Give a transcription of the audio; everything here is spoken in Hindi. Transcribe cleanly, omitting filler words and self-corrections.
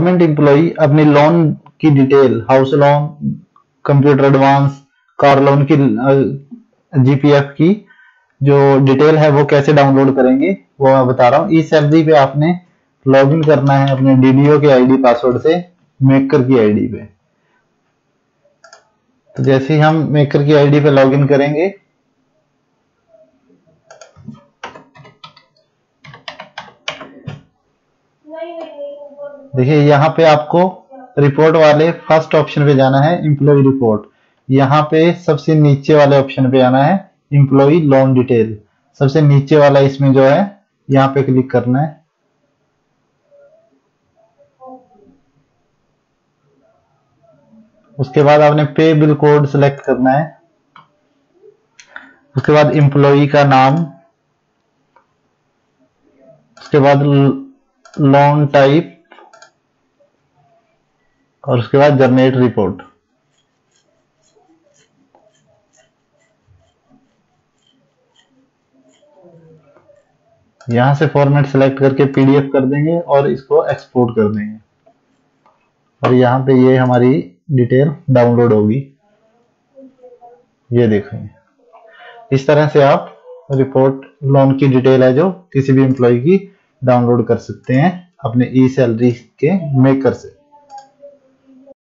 गवर्नमेंट एम्प्लॉई अपने लोन की detail, house loan, computer advance, car loan की जीपीएफ की जो डिटेल है वो कैसे डाउनलोड करेंगे वो मैं बता रहा हूँ। ईसैलरी पे आपने लॉगिन करना है अपने डीडीओ के आईडी पासवर्ड से मेकर की आईडी पे। तो जैसे ही हम मेकर की आईडी पे लॉगिन करेंगे देखिए यहाँ पे आपको रिपोर्ट वाले फर्स्ट ऑप्शन पे जाना है एम्प्लॉय रिपोर्ट। यहाँ पे सबसे नीचे वाले ऑप्शन पे आना है एम्प्लॉय लोन डिटेल, सबसे नीचे वाला इसमें जो है यहाँ पे क्लिक करना है। उसके बाद आपने पे बिल कोड सिलेक्ट करना है। उसके बाद एम्प्लॉई का नाम, उसके बाद लोन टाइप और उसके बाद जनरेट रिपोर्ट। यहां से फॉर्मेट सिलेक्ट करके पीडीएफ कर देंगे और इसको एक्सपोर्ट कर देंगे और यहां पे ये हमारी डिटेल डाउनलोड होगी। ये देखेंगे इस तरह से आप रिपोर्ट लोन की डिटेल है जो किसी भी एम्प्लॉय की डाउनलोड कर सकते हैं अपने ई सैलरी के मेकर से।